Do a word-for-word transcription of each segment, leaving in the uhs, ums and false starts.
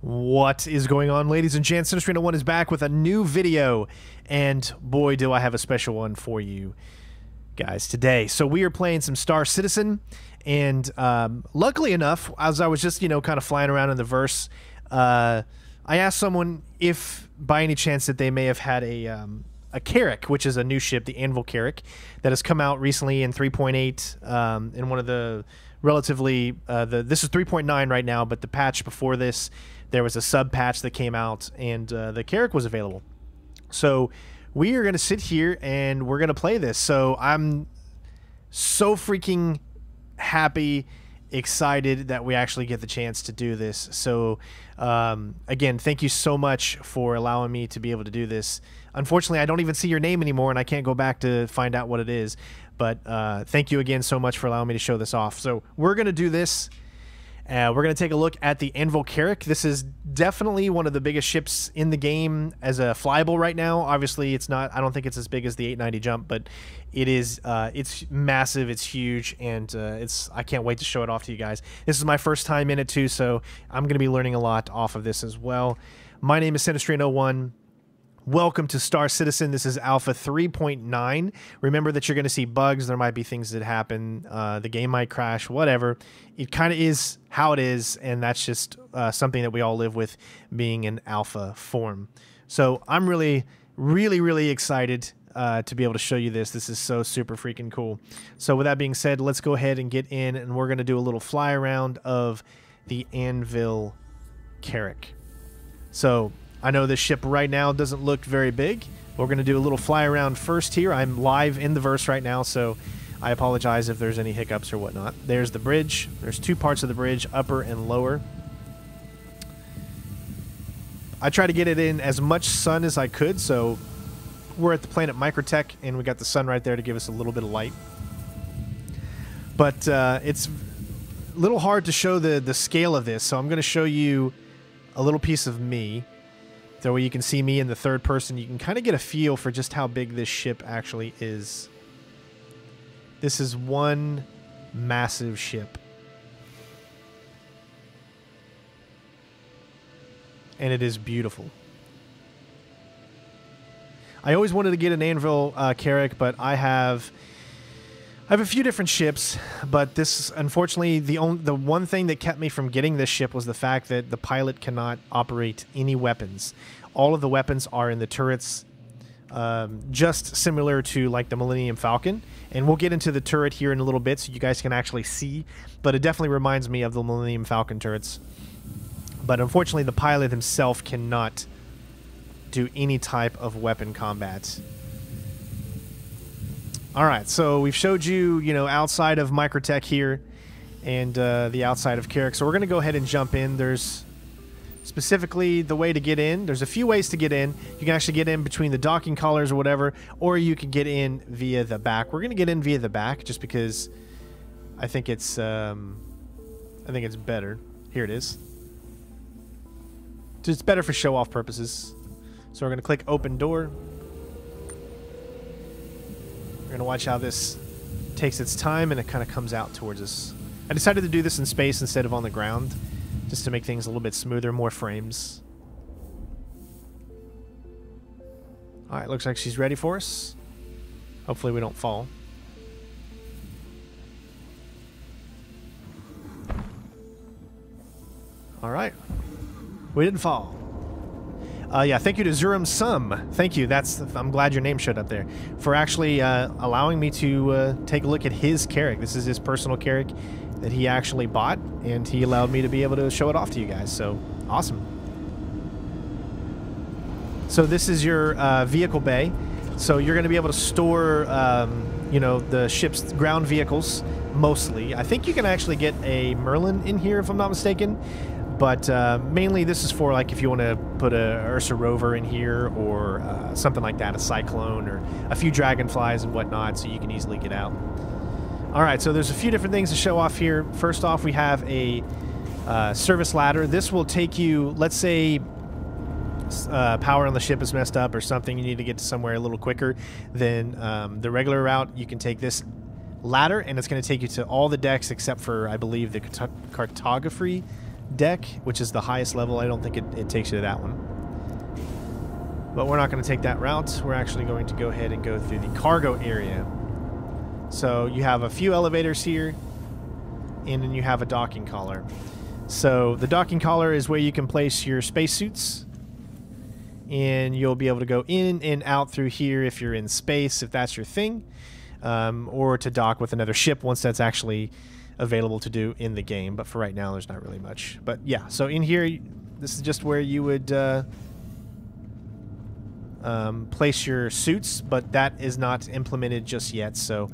What is going on, ladies and gents? CenterStrain oh one is back with a new video, and boy do I have a special one for you guys today. So we are playing some Star Citizen, and um, luckily enough, as I was just, you know, kind of flying around in the verse, uh, I asked someone if by any chance that they may have had a um, a Carrack, which is a new ship, the Anvil Carrack, that has come out recently in three point eight, um, in one of the relatively, uh, the this is three point nine right now, but the patch before this, there was a sub patch that came out, and uh, the Carrack was available. So we are going to sit here and we're going to play this. So I'm so freaking happy, excited that we actually get the chance to do this. So um, again, thank you so much for allowing me to be able to do this. Unfortunately, I don't even see your name anymore, and I can't go back to find out what it is. But uh, thank you again so much for allowing me to show this off. So we're going to do this. Uh, we're going to take a look at the Anvil Carrack. This is definitely one of the biggest ships in the game as a flyable right now. Obviously, it's not, I don't think it's as big as the eight ninety jump, but it is, uh, it's massive, it's huge, and uh, it's, I can't wait to show it off to you guys. This is my first time in it too, so I'm going to be learning a lot off of this as well. My name is CenterStrain oh one. Welcome to Star Citizen. This is Alpha three point nine. Remember that you're going to see bugs. There might be things that happen. Uh, the game might crash, whatever. It kind of is how it is, and that's just uh, something that we all live with being in alpha form. So I'm really, really, really excited uh, to be able to show you this. This is so super freaking cool. So with that being said, let's go ahead and get in, and we're going to do a little fly around of the Anvil Carrack. So I know this ship right now doesn't look very big. We're going to do a little fly around first here. I'm live in the verse right now, so I apologize if there's any hiccups or whatnot. There's the bridge. There's two parts of the bridge, upper and lower. I try to get it in as much sun as I could, so we're at the planet Microtech, and we got the sun right there to give us a little bit of light. But uh, it's a little hard to show the, the scale of this, so I'm going to show you a little piece of me. That way you can see me in the third person. You can kind of get a feel for just how big this ship actually is. This is one massive ship. And it is beautiful. I always wanted to get an Anvil uh, Carrack, but I have... I have a few different ships, but this, unfortunately, the only, the one thing that kept me from getting this ship was the fact that the pilot cannot operate any weapons. All of the weapons are in the turrets, um, just similar to like the Millennium Falcon. And we'll get into the turret here in a little bit so you guys can actually see, but it definitely reminds me of the Millennium Falcon turrets. But unfortunately, the pilot himself cannot do any type of weapon combat. All right, so we've showed you, you know, outside of Microtech here and uh, the outside of Carrack. So we're going to go ahead and jump in. There's specifically the way to get in. There's a few ways to get in. You can actually get in between the docking collars or whatever, or you can get in via the back. We're going to get in via the back just because I think it's, um, I think it's better. Here it is. It's better for show-off purposes. So we're going to click open door. We're going to watch how this takes its time and it kind of comes out towards us. I decided to do this in space instead of on the ground, just to make things a little bit smoother, more frames. Alright, looks like she's ready for us. Hopefully we don't fall. Alright. We didn't fall. Uh, yeah, thank you to Zerum Sum. Thank you. That's I'm glad your name showed up there for actually uh, allowing me to uh, take a look at his Carrack. This is his personal Carrack that he actually bought, and he allowed me to be able to show it off to you guys. So awesome. So this is your uh, vehicle bay. So you're going to be able to store, um, you know, the ship's ground vehicles mostly. I think you can actually get a Merlin in here if I'm not mistaken. But uh, mainly this is for, like, if you want to put a Ursa rover in here or uh, something like that, a cyclone or a few dragonflies and whatnot, so you can easily get out. All right, so there's a few different things to show off here. First off, we have a uh, service ladder. This will take you, let's say uh, power on the ship is messed up or something. You need to get to somewhere a little quicker than um, the regular route. You can take this ladder, and it's going to take you to all the decks except for, I believe, the cart cartography deck, which is the highest level. I don't think it, it takes you to that one. But we're not going to take that route. We're actually going to go ahead and go through the cargo area. So you have a few elevators here, and then you have a docking collar. So the docking collar is where you can place your spacesuits, and you'll be able to go in and out through here if you're in space, if that's your thing, um, or to dock with another ship once that's actually available to do in the game. But for right now, there's not really much. But yeah, so in here, this is just where you would uh, um, place your suits, but that is not implemented just yet. So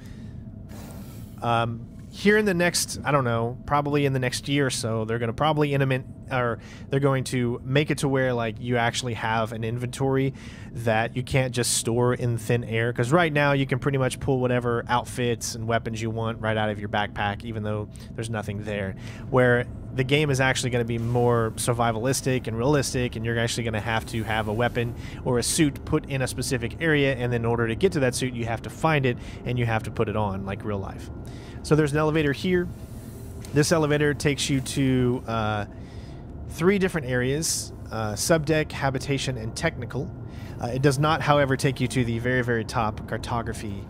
um, here in the next, I don't know, probably in the next year or so, they're going to probably implement, or they're going to make it to where like you actually have an inventory that you can't just store in thin air, because right now you can pretty much pull whatever outfits and weapons you want right out of your backpack, even though there's nothing there. Where the game is actually going to be more survivalistic and realistic, and you're actually going to have to have a weapon or a suit put in a specific area, and then in order to get to that suit you have to find it and you have to put it on like real life. So there's an elevator here. This elevator takes you to uh, three different areas, uh, subdeck, habitation, and technical. Uh, it does not, however, take you to the very, very top cartography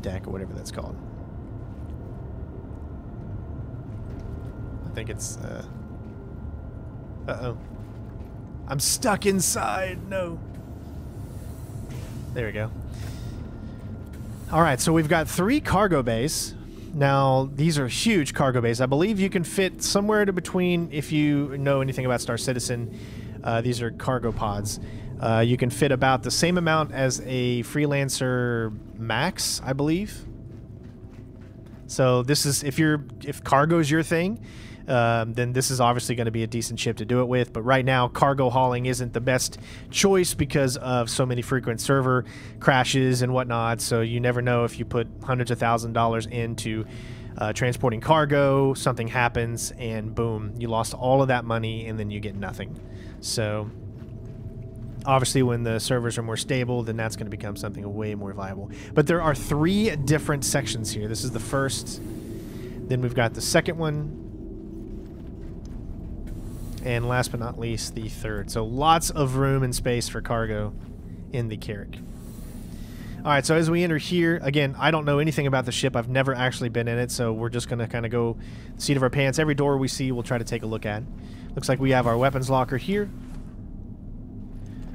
deck, or whatever that's called. I think it's, uh, uh-oh. I'm stuck inside, no. There we go. All right, so we've got three cargo bays. Now, these are huge cargo bays. I believe you can fit somewhere to between, if you know anything about Star Citizen, uh, these are cargo pods. Uh, you can fit about the same amount as a Freelancer Max, I believe. So this is, if you're, if cargo's your thing, um, then this is obviously going to be a decent ship to do it with. But right now, cargo hauling isn't the best choice because of so many frequent server crashes and whatnot. So you never know if you put hundreds of thousands of dollars into uh, transporting cargo, something happens, and boom, you lost all of that money, and then you get nothing. So obviously, when the servers are more stable, then that's going to become something way more viable. But there are three different sections here. This is the first. Then we've got the second one. And last but not least, the third. So lots of room and space for cargo in the Carrack. All right, so as we enter here, again, I don't know anything about the ship. I've never actually been in it, so we're just going to kind of go the seat of our pants. Every door we see, we'll try to take a look at. Looks like we have our weapons locker here,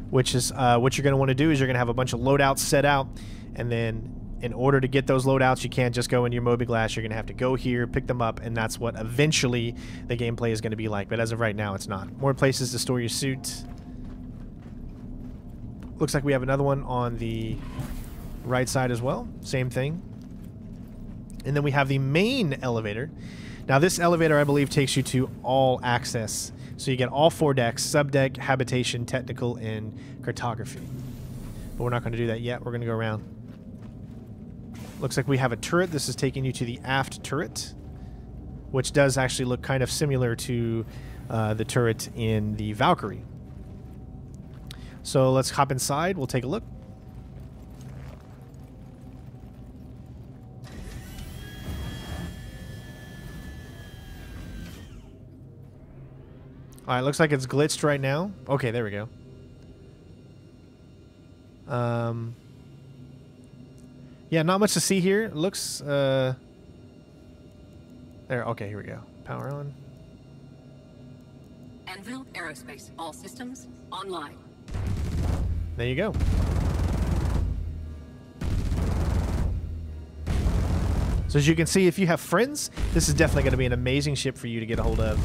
which is uh, what you're going to want to do is you're going to have a bunch of loadouts set out, and then in order to get those loadouts, you can't just go into your Moby Glass. You're going to have to go here, pick them up, and that's what eventually the gameplay is going to be like. But as of right now, it's not. More places to store your suit. Looks like we have another one on the right side as well. Same thing. And then we have the main elevator. Now, this elevator, I believe, takes you to all access. So you get all four decks: subdeck, habitation, technical, and cartography. But we're not going to do that yet. We're going to go around. Looks like we have a turret. This is taking you to the aft turret, which does actually look kind of similar to uh, the turret in the Valkyrie. So let's hop inside. We'll take a look. Alright, looks like it's glitched right now. Okay, there we go. Um... Yeah, not much to see here. It looks, uh... There, okay, here we go. Power on. Anvil Aerospace. All systems online. There you go. So as you can see, if you have friends, this is definitely going to be an amazing ship for you to get a hold of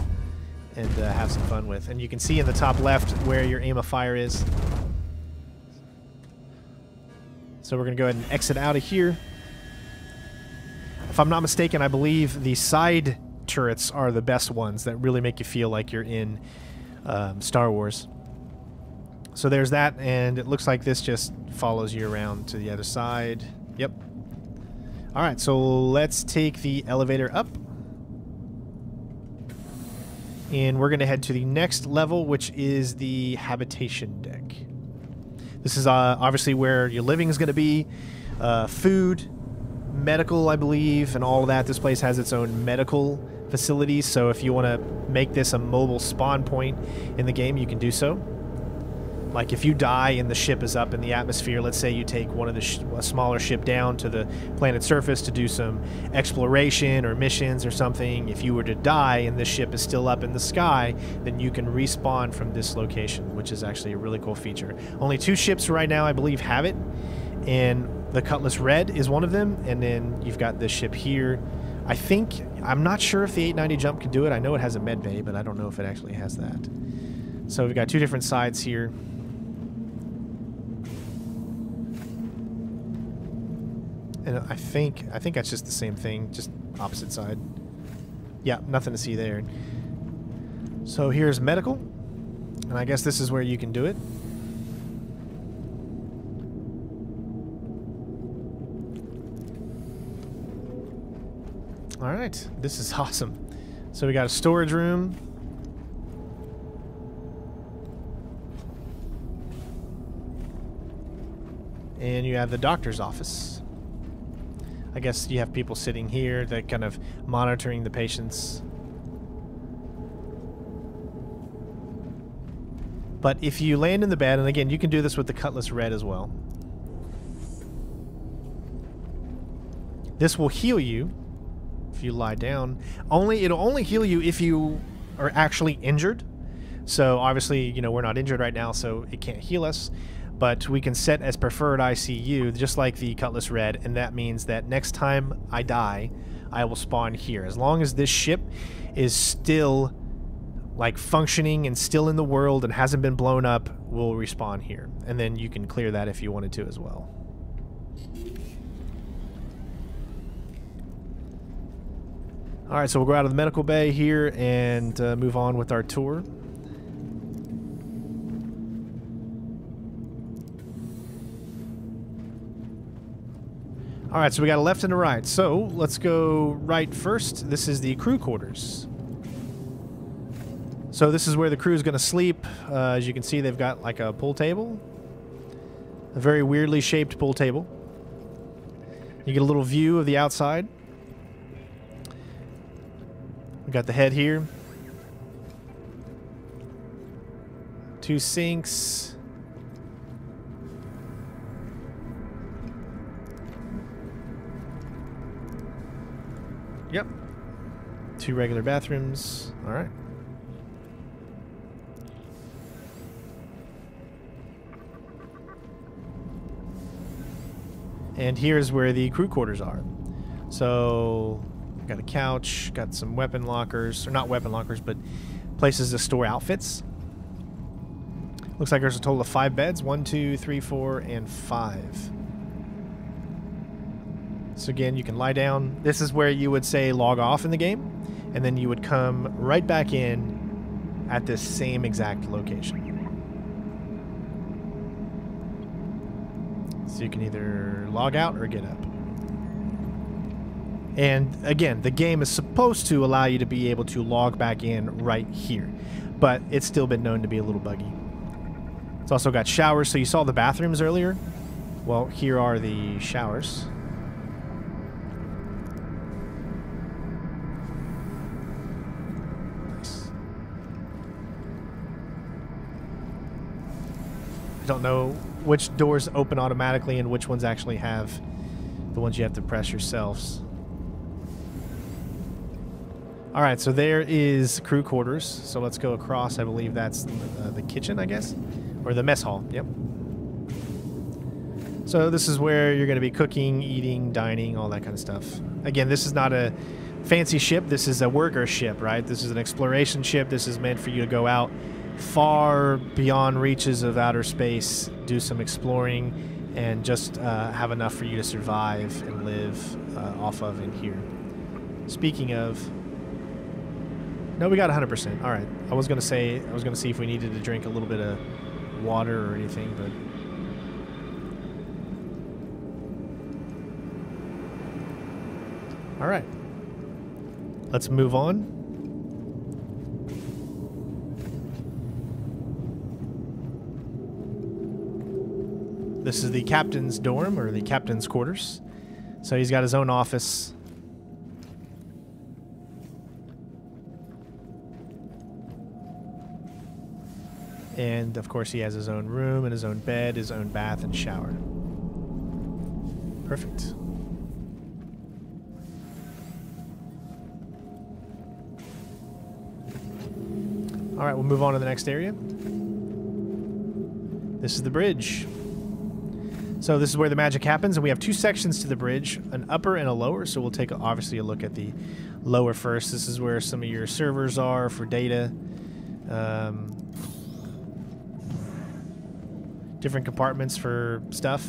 and uh, have some fun with. And you can see in the top left where your aim of fire is. So we're going to go ahead and exit out of here. If I'm not mistaken, I believe the side turrets are the best ones that really make you feel like you're in um, Star Wars. So there's that, and it looks like this just follows you around to the other side. Yep. All right, so let's take the elevator up. And we're going to head to the next level, which is the habitation deck. This is uh, obviously where your living is going to be, uh, food, medical, I believe, and all of that. This place has its own medical facilities, so if you want to make this a mobile spawn point in the game, you can do so. Like, if you die and the ship is up in the atmosphere, let's say you take one of the sh a smaller ship down to the planet's surface to do some exploration or missions or something. If you were to die and the ship is still up in the sky, then you can respawn from this location, which is actually a really cool feature. Only two ships right now, I believe, have it, and the Cutlass Red is one of them, and then you've got this ship here. I think, I'm not sure if the eight ninety jump can do it. I know it has a med bay, but I don't know if it actually has that. So we've got two different sides here. And I think I think that's just the same thing, just opposite side. Yeah, nothing to see there. So here's medical, and I guess this is where you can do it. All right, this is awesome. So we got a storage room. And you have the doctor's office. I guess you have people sitting here that kind of monitoring the patients. But if you land in the bed, and again, you can do this with the Cutlass Red as well. This will heal you if you lie down. Only it'll only heal you if you are actually injured. So obviously, you know, we're not injured right now, so it can't heal us. But we can set as preferred I C U, just like the Cutlass Red, and that means that next time I die, I will spawn here. As long as this ship is still, like, functioning and still in the world and hasn't been blown up, we'll respawn here. And then you can clear that if you wanted to as well. All right, so we'll go out of the medical bay here and uh, move on with our tour. All right, so we got a left and a right. So let's go right first. This is the crew quarters. So this is where the crew is going to sleep. Uh, as you can see, they've got like a pool table, a very weirdly shaped pool table. You get a little view of the outside. We got the head here. Two sinks. Yep. Two regular bathrooms. All right. And here's where the crew quarters are. So, got a couch, got some weapon lockers, or not weapon lockers, but places to store outfits. Looks like there's a total of five beds. One, two, three, four, and five. So again, you can lie down. This is where you would say log off in the game, and then you would come right back in at this same exact location. So you can either log out or get up. And again, the game is supposed to allow you to be able to log back in right here, but it's still been known to be a little buggy. It's also got showers, so you saw the bathrooms earlier. Well, here are the showers. Don't know which doors open automatically and which ones actually have the ones you have to press yourselves. All right, so there is crew quarters. So let's go across. I believe that's uh, the kitchen, I guess, or the mess hall. Yep. So this is where you're going to be cooking, eating, dining, all that kind of stuff. Again, this is not a fancy ship. This is a worker ship, right? This is an exploration ship. This is meant for you to go out far beyond reaches of outer space, do some exploring, and just uh, have enough for you to survive and live uh, off of in here. Speaking of, no, we got one hundred percent. All right, I was gonna say I was gonna see if we needed to drink a little bit of water or anything, but all right, let's move on. This is the captain's dorm, or the captain's quarters. So he's got his own office. And of course he has his own room and his own bed, his own bath and shower. Perfect. All right, we'll move on to the next area. This is the bridge. So this is where the magic happens, and we have two sections to the bridge, an upper and a lower. So we'll take, obviously, a look at the lower first. This is where some of your servers are for data. Um, different compartments for stuff.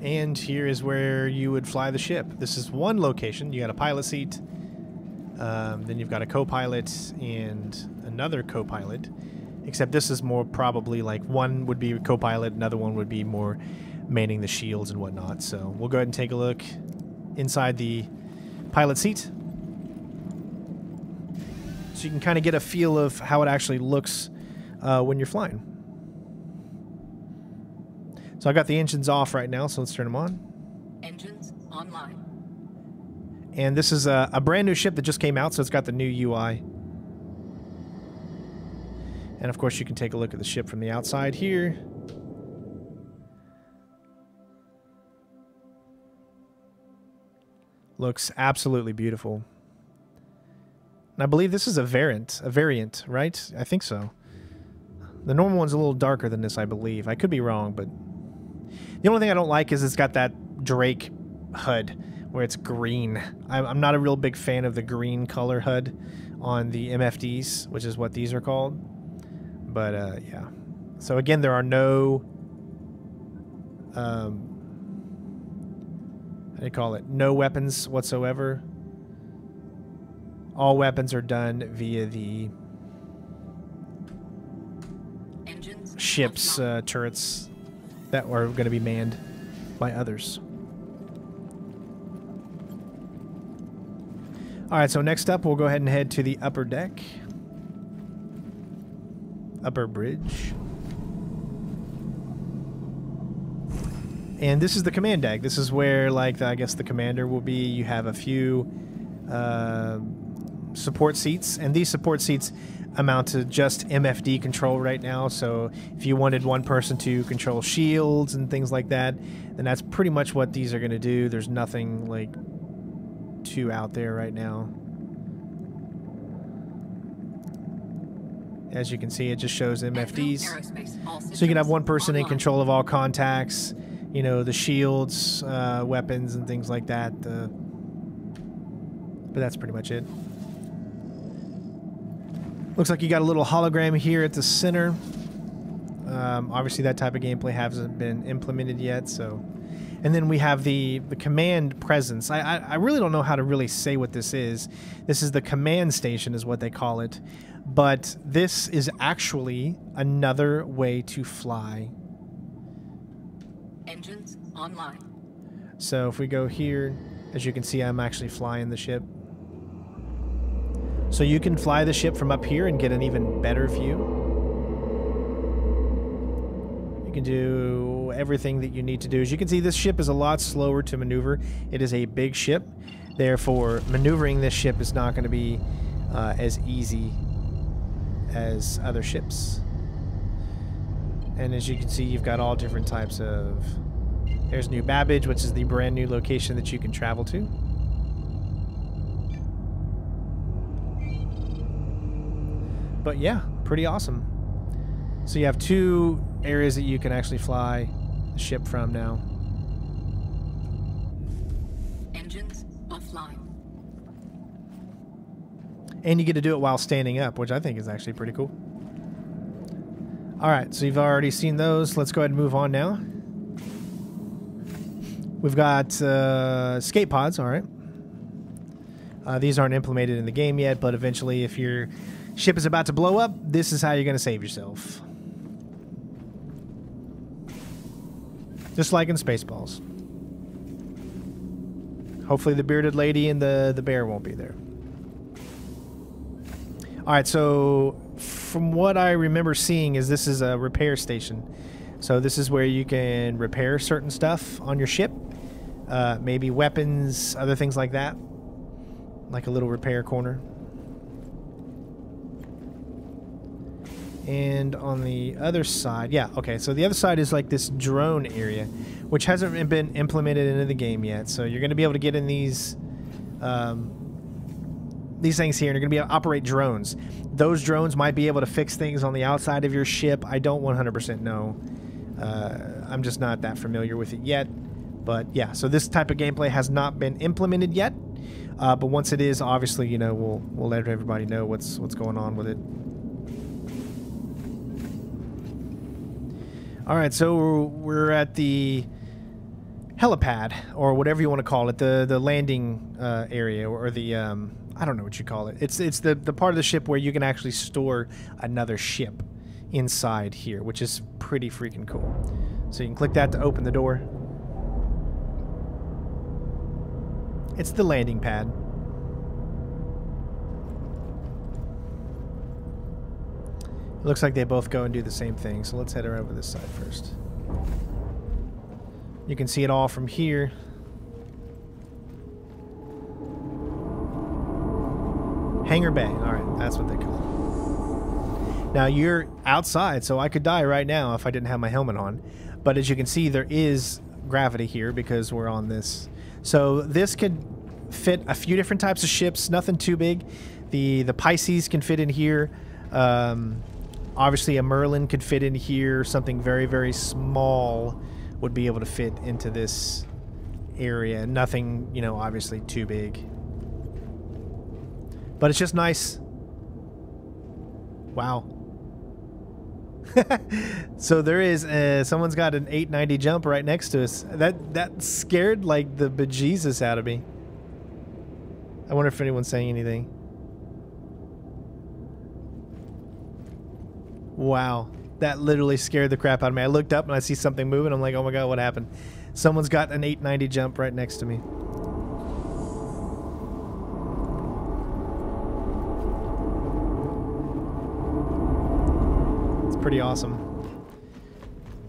And here is where you would fly the ship. This is one location. You got a pilot seat, um, then you've got a co-pilot and another co-pilot. Except this is more probably like one would be co-pilot, another one would be more manning the shields and whatnot. So we'll go ahead and take a look inside the pilot seat, so you can kind of get a feel of how it actually looks uh, when you're flying. So I've got the engines off right now, so let's turn them on. Engines online. And this is a, a brand new ship that just came out, so it's got the new U I. And of course you can take a look at the ship from the outside here. Looks absolutely beautiful. And I believe this is a variant, a variant, right? I think so. The normal one's a little darker than this, I believe. I could be wrong, but... The only thing I don't like is it's got that Drake H U D where it's green. I'm not a real big fan of the green color H U D on the M F Ds, which is what these are called. But, uh, yeah. So, again, there are no... Um, how do you call it? No weapons whatsoever. All weapons are done via the... Engines. Ships, uh, turrets... that are going to be manned by others. All right, so next up, we'll go ahead and head to the upper deck. Upper bridge. And this is the command deck. This is where, like, the, I guess the commander will be. You have a few uh, support seats, and these support seats amount to just M F D control right now. So if you wanted one person to control shields and things like that, then that's pretty much what these are going to do. There's nothing like too out there right now. As you can see, it just shows M F Ds. So you can have one person in control of all contacts, you know, the shields, uh, weapons and things like that. Uh, but that's pretty much it. Looks like you got a little hologram here at the center. Um, obviously, that type of gameplay hasn't been implemented yet. So, and then we have the the command presence. I, I I really don't know how to really say what this is. This is the command station, is what they call it. But this is actually another way to fly. Engines online. So if we go here, as you can see, I'm actually flying the ship. So you can fly the ship from up here and get an even better view. You can do everything that you need to do. As you can see, this ship is a lot slower to maneuver. It is a big ship. Therefore, maneuvering this ship is not going to be uh, as easy as other ships. And as you can see, you've got all different types of... There's New Babbage, which is the brand new location that you can travel to. But yeah, pretty awesome. So you have two areas that you can actually fly the ship from now. Engines offline. And you get to do it while standing up, which I think is actually pretty cool. All right, so you've already seen those. Let's go ahead and move on now. We've got uh, escape pods, all right. Uh, these aren't implemented in the game yet, but eventually if you're... Ship is about to blow up. This is how you're going to save yourself. Just like in Spaceballs. Hopefully the bearded lady and the, the bear won't be there. All right, so from what I remember seeing is this is a repair station. So this is where you can repair certain stuff on your ship. Uh, maybe weapons, other things like that. Like a little repair corner. And on the other side, yeah, okay, so the other side is like this drone area, which hasn't been implemented into the game yet. So you're going to be able to get in these um, these things here, and you're going to be able to operate drones. Those drones might be able to fix things on the outside of your ship. I don't one hundred percent know. Uh, I'm just not that familiar with it yet. But yeah, so this type of gameplay has not been implemented yet. Uh, but once it is, obviously, you know, we'll we'll let everybody know what's what's going on with it. All right, so we're at the helipad, or whatever you want to call it, the the landing uh, area, or the um, I don't know what you call it. It's it's the the part of the ship where you can actually store another ship inside here, which is pretty freaking cool. So you can click that to open the door. It's the landing pad. Looks like they both go and do the same thing, so let's head over this side first. You can see it all from here. Hangar Bay. Alright, that's what they call it. Now, you're outside, so I could die right now if I didn't have my helmet on. But as you can see, there is gravity here because we're on this. So this could fit a few different types of ships, nothing too big. The, the Pisces can fit in here. Um... Obviously, a Merlin could fit in here. Something very, very small would be able to fit into this area. Nothing, you know, obviously too big. But it's just nice. Wow. So there is... Uh, someone's got an eight ninety jump right next to us. That, that scared, like, the bejesus out of me. I wonder if anyone's saying anything. Wow, that literally scared the crap out of me. I looked up and I see something moving. I'm like, oh my god, what happened? Someone's got an eight ninety jump right next to me. It's pretty awesome.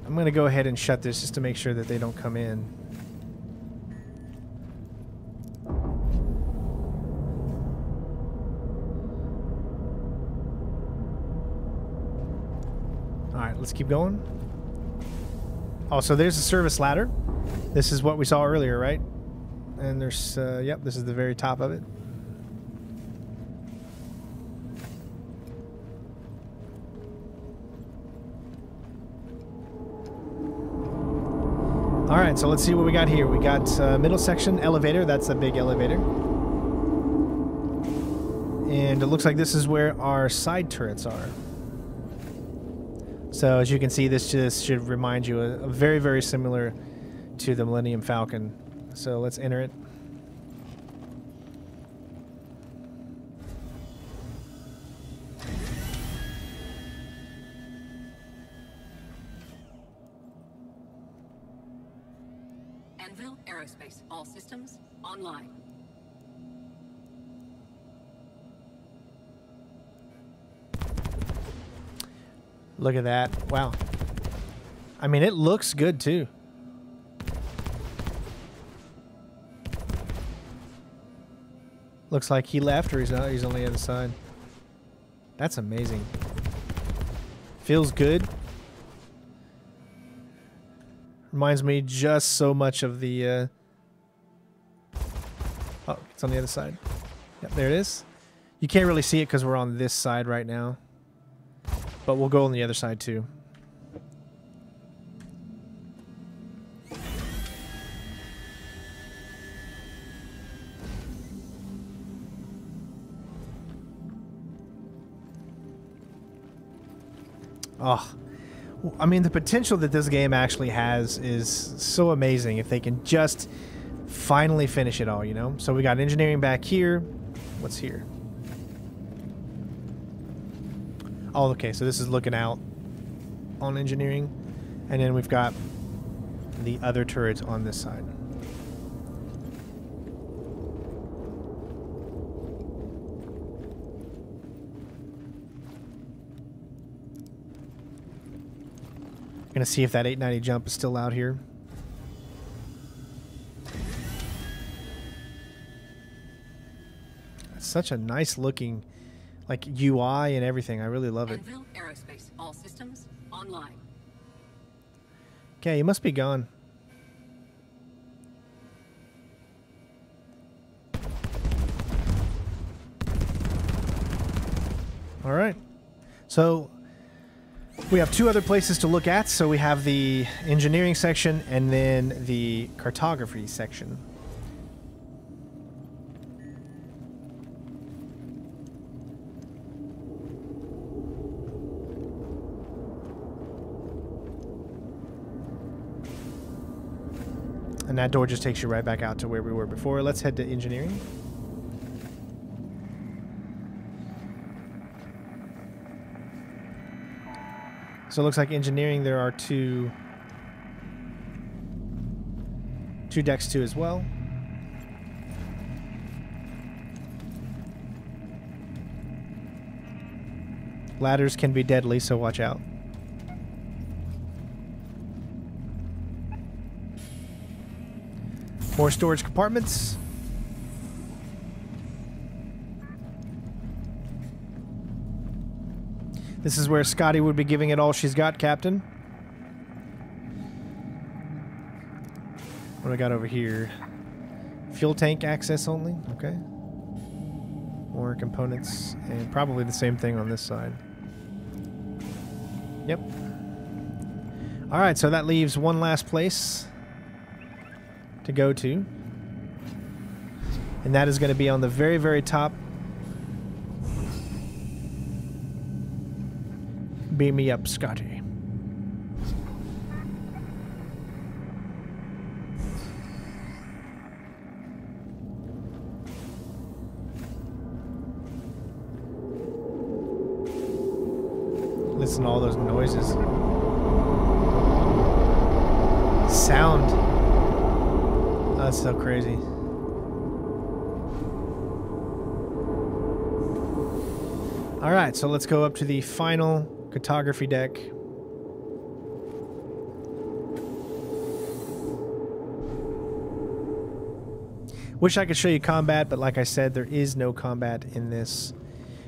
I'm going to go ahead and shut this just to make sure that they don't come in. Let's keep going. Oh, so there's a service ladder. This is what we saw earlier, right? And there's, uh, yep, this is the very top of it. All right, so let's see what we got here. We got uh, middle section elevator. That's a big elevator. And it looks like this is where our side turrets are. So as you can see, this just should remind you of very, very similar to the Millennium Falcon. So let's enter it. Anvil Aerospace, all systems online. Look at that. Wow. I mean, it looks good, too. Looks like he left, or he's not. He's on the other side. That's amazing. Feels good. Reminds me just so much of the... Uh... Oh, it's on the other side. Yep, there it is. You can't really see it because we're on this side right now. But we'll go on the other side, too. Oh. I mean, the potential that this game actually has is so amazing if they can just finally finish it all, you know? So we got engineering back here. What's here? Oh, okay, so this is looking out on engineering. And then we've got the other turrets on this side. Gonna see if that eight ninety jump is still out here. That's such a nice looking, like, U I and everything. I really love it. Anvil Aerospace, all systems online. Okay, you must be gone. All right. So we have two other places to look at. So we have the engineering section and then the cartography section. And that door just takes you right back out to where we were before. Let's head to engineering. So it looks like engineering, there are two, two decks too as well. Ladders can be deadly, so watch out. More storage compartments. This is where Scotty would be giving it all she's got, Captain. What do I got over here? Fuel tank access only? Okay. More components, and probably the same thing on this side. Yep. All right, so that leaves one last place to go to. And that is going to be on the very, very top. Beam me up, Scotty. Listen to all those noises. Sound. Oh, that's so crazy. All right, so let's go up to the final cartography deck. Wish I could show you combat, but like I said, there is no combat in this.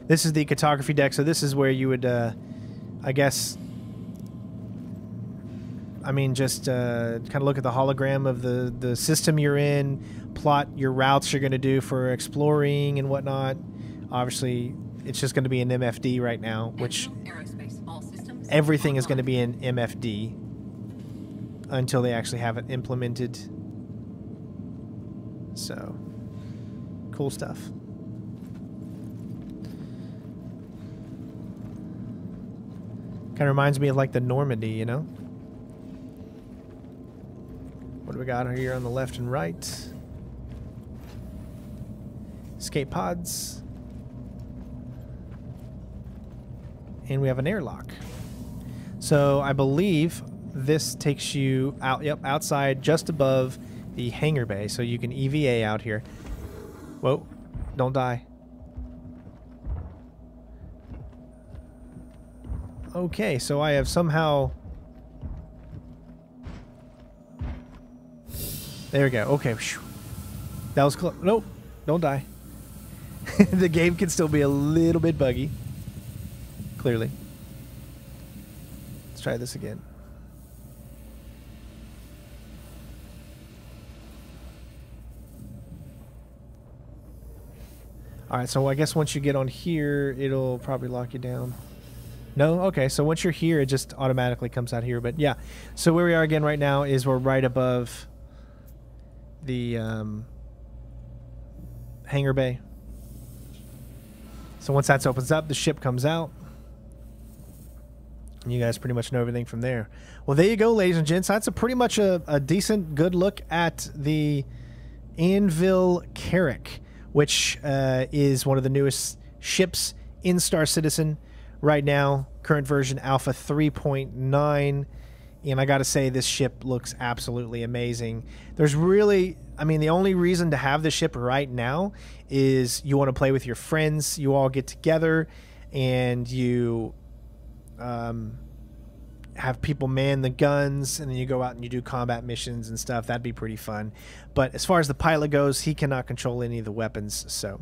This is the cartography deck, so this is where you would, uh, I guess, I mean, just uh, kind of look at the hologram of the, the system you're in, plot your routes you're going to do for exploring and whatnot. Obviously, it's just going to be an M F D right now, which... everything is going to be in M F D until they actually have it implemented. So, cool stuff. Kind of reminds me of like the Normandy, you know? What do we got here on the left and right? Escape pods. And we have an airlock. So I believe this takes you out, yep, outside just above the hangar bay. So you can E V A out here. Whoa, don't die. Okay, so I have somehow... There we go, okay. That was close. Nope, don't die. The game can still be a little bit buggy, clearly. Let's try this again. All right, so I guess once you get on here, it'll probably lock you down. No? Okay, so once you're here, it just automatically comes out here. But yeah, so where we are again right now is we're right above the um, hangar bay. So once that opens up, the ship comes out. You guys pretty much know everything from there. Well, there you go, ladies and gents. That's a pretty much a, a decent, good look at the Anvil Carrack, which uh, is one of the newest ships in Star Citizen right now. Current version Alpha three point nine. And I got to say, this ship looks absolutely amazing. There's really, I mean, the only reason to have this ship right now is you want to play with your friends. You all get together and you... Um, have people man the guns, and then you go out and you do combat missions and stuff. That'd be pretty fun. But as far as the pilot goes, he cannot control any of the weapons. So,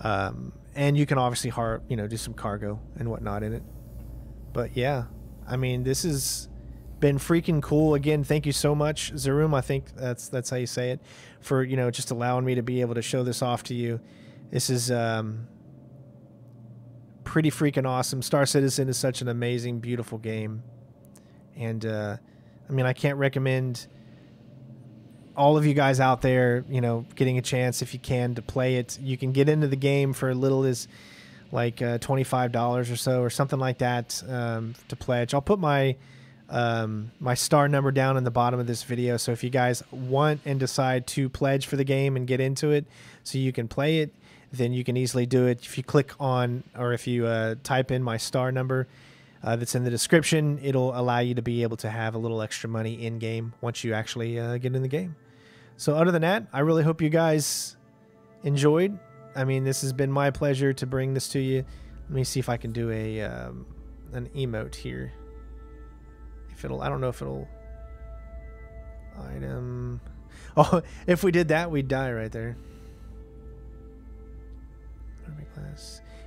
um, and you can obviously, har you know, do some cargo and whatnot in it. But yeah, I mean, this has been freaking cool. Again, thank you so much, Zerum. I think that's that's how you say it, for you know just allowing me to be able to show this off to you. This is um, pretty freaking awesome. Star Citizen is such an amazing, beautiful game. And, uh, I mean, I can't recommend all of you guys out there, you know, getting a chance if you can to play it. You can get into the game for as little as like uh, twenty-five dollars or so or something like that um, to pledge. I'll put my um, my star number down in the bottom of this video. So if you guys want and decide to pledge for the game and get into it so you can play it, then you can easily do it. If you click on or if you uh, type in my star number, Uh, that's in the description, it'll allow you to be able to have a little extra money in game once you actually uh, get in the game. So other than that, I really hope you guys enjoyed. I mean, this has been my pleasure to bring this to you. Let me see if I can do a um, an emote here. If it'll, I don't know if it'll item. Oh, if we did that, we'd die right there.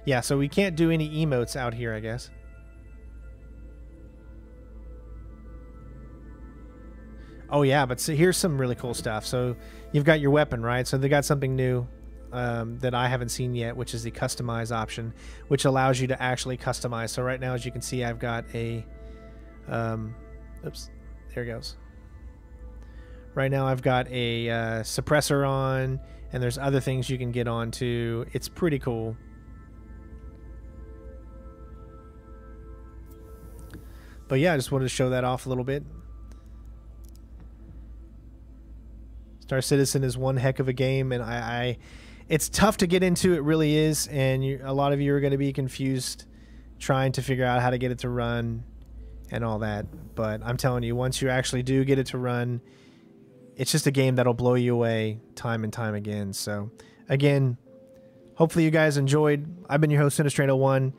Yeah, so we can't do any emotes out here, I guess. Oh yeah, but so here's some really cool stuff. So you've got your weapon, right? So they got something new um, that I haven't seen yet, which is the customize option, which allows you to actually customize. So right now, as you can see, I've got a, um, oops, there it goes. Right now I've got a uh, suppressor on, and there's other things you can get on too. It's pretty cool. But yeah, I just wanted to show that off a little bit. Star Citizen is one heck of a game, and I, I it's tough to get into. It really is, and you, a lot of you are going to be confused trying to figure out how to get it to run and all that. But I'm telling you, once you actually do get it to run, it's just a game that'll blow you away time and time again. So again, hopefully you guys enjoyed. I've been your host, CenterStrain zero one.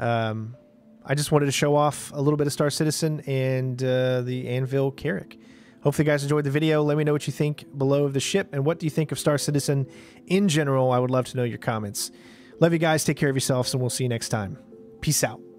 Um, I just wanted to show off a little bit of Star Citizen and uh, the Anvil Carrack. Hopefully you guys enjoyed the video. Let me know what you think below of the ship, and what do you think of Star Citizen in general. I would love to know your comments. Love you guys. Take care of yourselves, and we'll see you next time. Peace out.